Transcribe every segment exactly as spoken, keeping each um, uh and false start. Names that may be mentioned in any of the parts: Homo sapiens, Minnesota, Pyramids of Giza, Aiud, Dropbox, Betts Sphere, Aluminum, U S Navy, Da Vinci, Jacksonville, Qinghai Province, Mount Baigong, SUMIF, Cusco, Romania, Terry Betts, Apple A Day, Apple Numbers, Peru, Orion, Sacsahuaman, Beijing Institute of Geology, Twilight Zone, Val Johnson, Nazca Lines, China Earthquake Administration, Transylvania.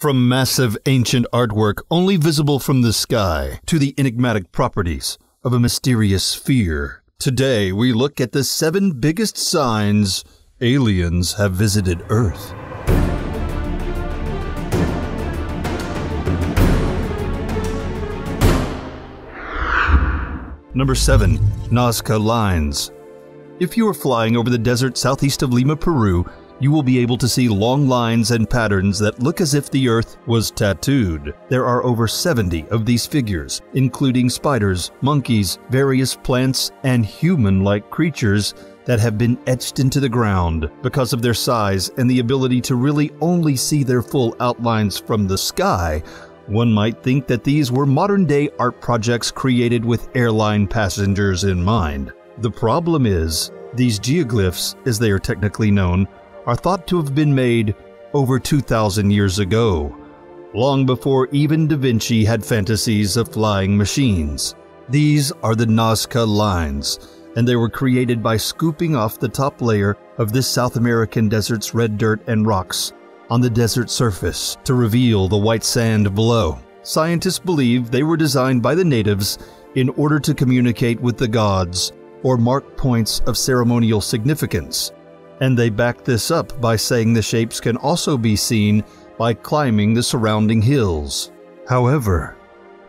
From massive ancient artwork only visible from the sky to the enigmatic properties of a mysterious sphere, today we look at the seven biggest signs aliens have visited Earth. Number seven. Nazca Lines. If you are flying over the desert southeast of Lima, Peru, you will be able to see long lines and patterns that look as if the earth was tattooed. There are over seventy of these figures, including spiders, monkeys, various plants, and human-like creatures that have been etched into the ground. Because of their size and the ability to really only see their full outlines from the sky, one might think that these were modern-day art projects created with airline passengers in mind. The problem is, these geoglyphs, as they are technically known, are thought to have been made over two thousand years ago, long before even Da Vinci had fantasies of flying machines. These are the Nazca Lines, and they were created by scooping off the top layer of this South American desert's red dirt and rocks on the desert surface to reveal the white sand below. Scientists believe they were designed by the natives in order to communicate with the gods or mark points of ceremonial significance. And they back this up by saying the shapes can also be seen by climbing the surrounding hills. However,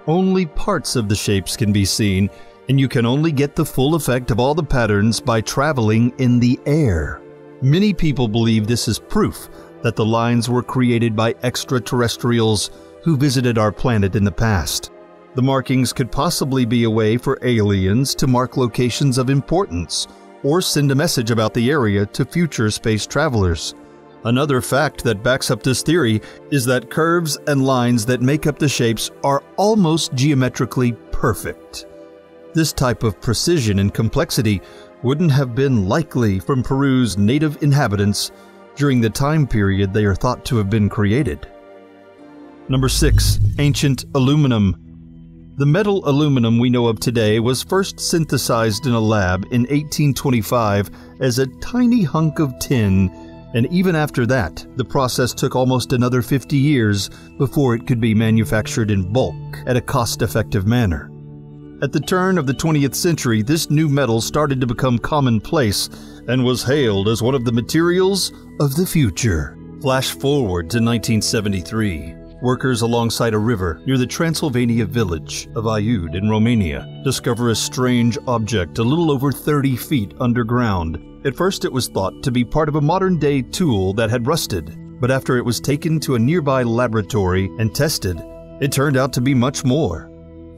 only parts of the shapes can be seen, and you can only get the full effect of all the patterns by traveling in the air. Many people believe this is proof that the lines were created by extraterrestrials who visited our planet in the past. The markings could possibly be a way for aliens to mark locations of importance, or send a message about the area to future space travelers. Another fact that backs up this theory is that curves and lines that make up the shapes are almost geometrically perfect. This type of precision and complexity wouldn't have been likely from Peru's native inhabitants during the time period they are thought to have been created. Number six. Ancient Aluminum. The metal aluminum we know of today was first synthesized in a lab in eighteen twenty-five as a tiny hunk of tin, and even after that, the process took almost another fifty years before it could be manufactured in bulk at a cost-effective manner. At the turn of the twentieth century, this new metal started to become commonplace and was hailed as one of the materials of the future. Flash forward to nineteen seventy-three. Workers alongside a river near the Transylvania village of Aiud in Romania discover a strange object a little over thirty feet underground. At first it was thought to be part of a modern-day tool that had rusted, but after it was taken to a nearby laboratory and tested, it turned out to be much more.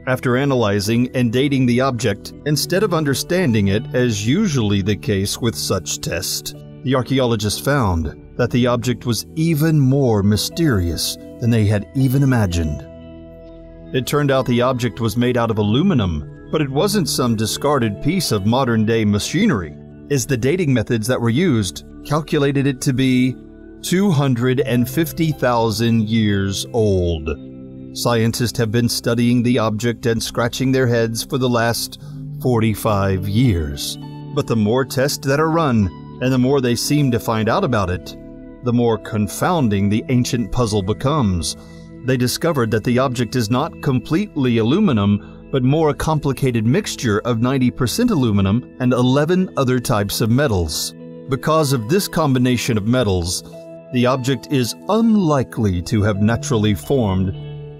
After analyzing and dating the object, instead of understanding it, as usually the case with such tests, the archaeologists found that the object was even more mysterious than they had even imagined. It turned out the object was made out of aluminum, but it wasn't some discarded piece of modern-day machinery, as the dating methods that were used calculated it to be two hundred fifty thousand years old. Scientists have been studying the object and scratching their heads for the last forty-five years. But the more tests that are run, and the more they seem to find out about it, the more confounding the ancient puzzle becomes. They discovered that the object is not completely aluminum, but more a complicated mixture of ninety percent aluminum and eleven other types of metals. Because of this combination of metals, the object is unlikely to have naturally formed,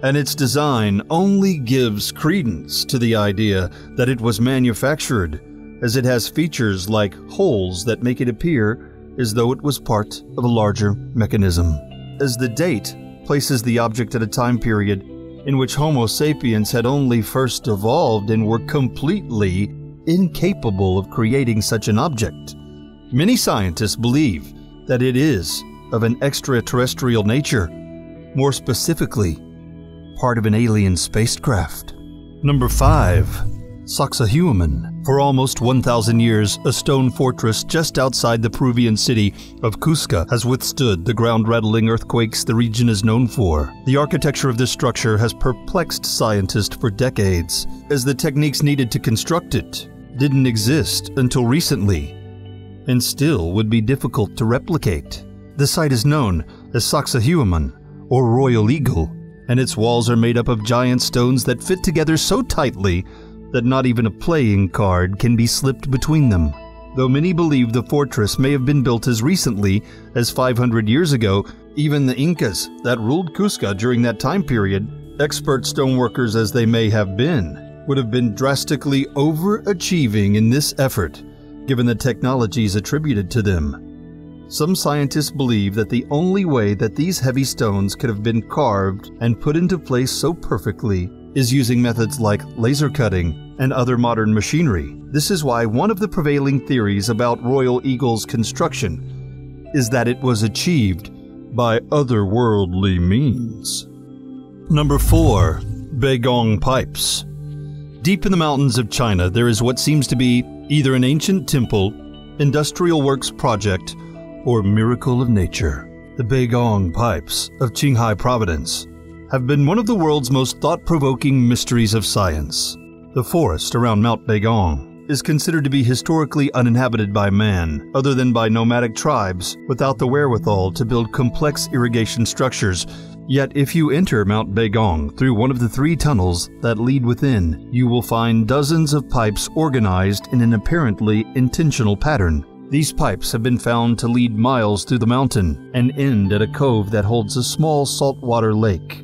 and its design only gives credence to the idea that it was manufactured, as it has features like holes that make it appear as though it was part of a larger mechanism. As the date places the object at a time period in which Homo sapiens had only first evolved and were completely incapable of creating such an object. Many scientists believe that it is of an extraterrestrial nature, more specifically, part of an alien spacecraft. Number five. Sacsahuaman. For almost one thousand years, a stone fortress just outside the Peruvian city of Cusco has withstood the ground-rattling earthquakes the region is known for. The architecture of this structure has perplexed scientists for decades, as the techniques needed to construct it didn't exist until recently, and still would be difficult to replicate. The site is known as Sacsahuaman, or royal eagle, and its walls are made up of giant stones that fit together so tightly that not even a playing card can be slipped between them. Though many believe the fortress may have been built as recently as five hundred years ago, even the Incas that ruled Cusco during that time period, expert stoneworkers as they may have been, would have been drastically overachieving in this effort, given the technologies attributed to them. Some scientists believe that the only way that these heavy stones could have been carved and put into place so perfectly is using methods like laser cutting and other modern machinery. This is why one of the prevailing theories about Royal Eagle's construction is that it was achieved by otherworldly means. Number four, Baigong pipes. Deep in the mountains of China, there is what seems to be either an ancient temple, industrial works project, or miracle of nature. The Baigong pipes of Qinghai Province have been one of the world's most thought-provoking mysteries of science. The forest around Mount Baigong is considered to be historically uninhabited by man, other than by nomadic tribes without the wherewithal to build complex irrigation structures. Yet if you enter Mount Baigong through one of the three tunnels that lead within, you will find dozens of pipes organized in an apparently intentional pattern. These pipes have been found to lead miles through the mountain and end at a cove that holds a small saltwater lake.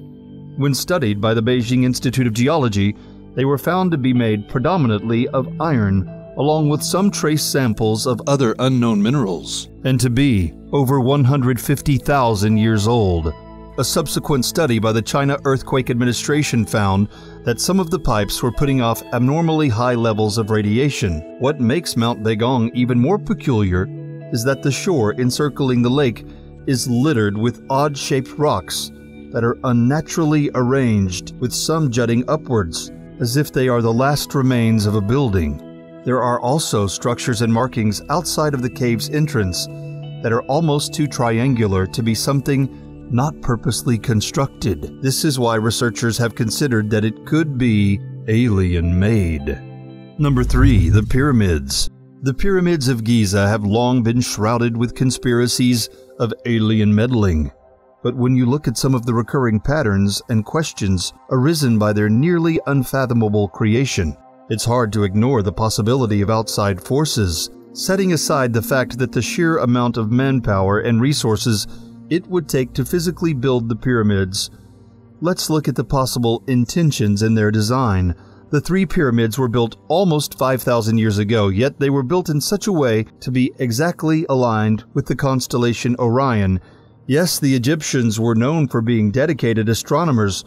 When studied by the Beijing Institute of Geology, they were found to be made predominantly of iron, along with some trace samples of other unknown minerals, and to be over one hundred fifty thousand years old. A subsequent study by the China Earthquake Administration found that some of the pipes were putting off abnormally high levels of radiation. What makes Mount Baigong even more peculiar is that the shore encircling the lake is littered with odd-shaped rocks that are unnaturally arranged, with some jutting upwards, as if they are the last remains of a building. There are also structures and markings outside of the cave's entrance that are almost too triangular to be something not purposely constructed. This is why researchers have considered that it could be alien-made. Number three, the pyramids. The pyramids of Giza have long been shrouded with conspiracies of alien meddling. But when you look at some of the recurring patterns and questions arisen by their nearly unfathomable creation, it's hard to ignore the possibility of outside forces, setting aside the fact that the sheer amount of manpower and resources it would take to physically build the pyramids. Let's look at the possible intentions in their design. The three pyramids were built almost five thousand years ago, yet they were built in such a way to be exactly aligned with the constellation Orion. Yes, the Egyptians were known for being dedicated astronomers,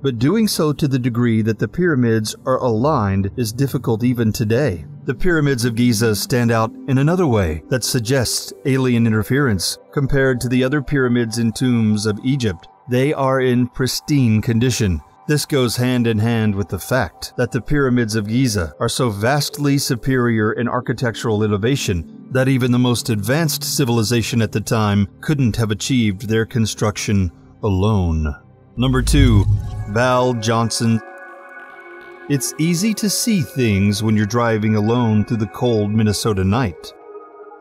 but doing so to the degree that the pyramids are aligned is difficult even today. The pyramids of Giza stand out in another way that suggests alien interference compared to the other pyramids and tombs of Egypt. They are in pristine condition. This goes hand in hand with the fact that the pyramids of Giza are so vastly superior in architectural innovation that even the most advanced civilization at the time couldn't have achieved their construction alone. Number two, Val Johnson. It's easy to see things when you're driving alone through the cold Minnesota night.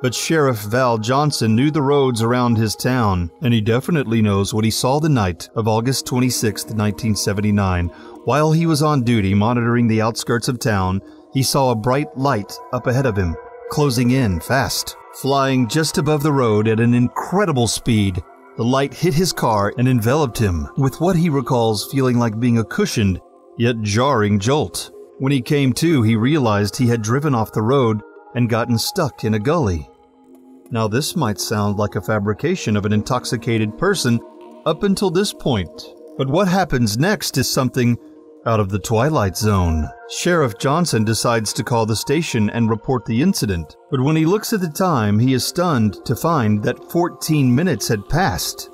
But Sheriff Val Johnson knew the roads around his town, and he definitely knows what he saw the night of August twenty-sixth, nineteen seventy-nine. While he was on duty monitoring the outskirts of town, he saw a bright light up ahead of him, closing in fast. Flying just above the road at an incredible speed, the light hit his car and enveloped him with what he recalls feeling like being a cushioned yet jarring jolt. When he came to, he realized he had driven off the road and gotten stuck in a gully. Now this might sound like a fabrication of an intoxicated person up until this point, but what happens next is something out of the Twilight Zone. Sheriff Johnson decides to call the station and report the incident, but when he looks at the time, he is stunned to find that fourteen minutes had passed.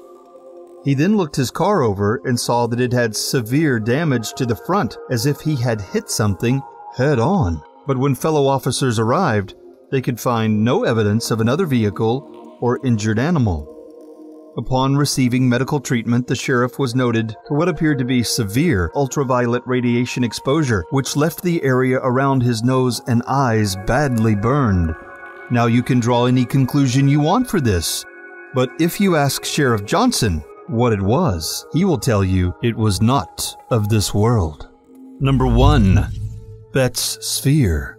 He then looked his car over and saw that it had severe damage to the front, as if he had hit something head-on. But when fellow officers arrived, they could find no evidence of another vehicle or injured animal. Upon receiving medical treatment, the sheriff was noted for what appeared to be severe ultraviolet radiation exposure, which left the area around his nose and eyes badly burned. Now you can draw any conclusion you want for this, but if you ask Sheriff Johnson, what it was, he will tell you it was not of this world. Number one. Betts Sphere.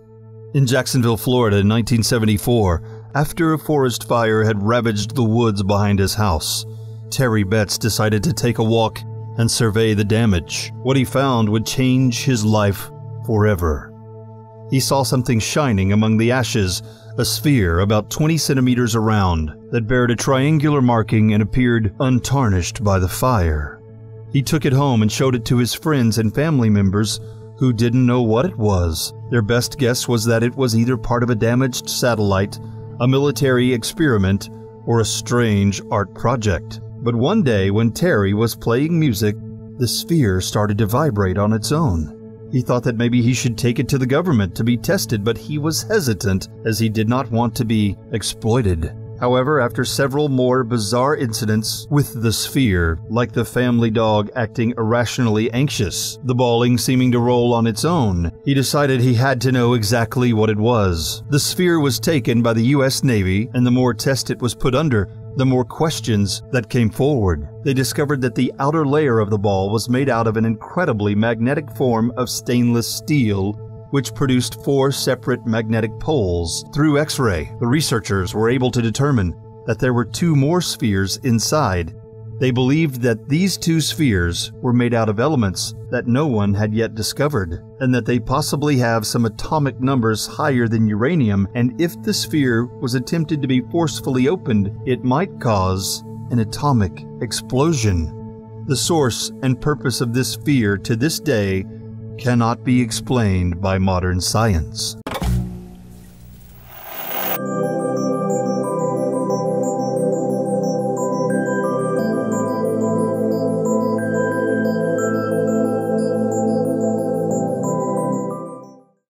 In Jacksonville, Florida in nineteen seventy-four, after a forest fire had ravaged the woods behind his house, Terry Betts decided to take a walk and survey the damage. What he found would change his life forever. He saw something shining among the ashes, a sphere about twenty centimeters around that bared a triangular marking and appeared untarnished by the fire. He took it home and showed it to his friends and family members who didn't know what it was. Their best guess was that it was either part of a damaged satellite, a military experiment, or a strange art project. But one day when Terry was playing music, the sphere started to vibrate on its own. He thought that maybe he should take it to the government to be tested, but he was hesitant as he did not want to be exploited. However, after several more bizarre incidents with the sphere, like the family dog acting irrationally anxious, the balling seeming to roll on its own, he decided he had to know exactly what it was. The sphere was taken by the U S Navy, and the more test it was put under, the more questions that came forward. They discovered that the outer layer of the ball was made out of an incredibly magnetic form of stainless steel, which produced four separate magnetic poles. Through X-ray, the researchers were able to determine that there were two more spheres inside. They believed that these two spheres were made out of elements that no one had yet discovered, and that they possibly have some atomic numbers higher than uranium, and if the sphere was attempted to be forcefully opened, it might cause an atomic explosion. The source and purpose of this sphere to this day cannot be explained by modern science.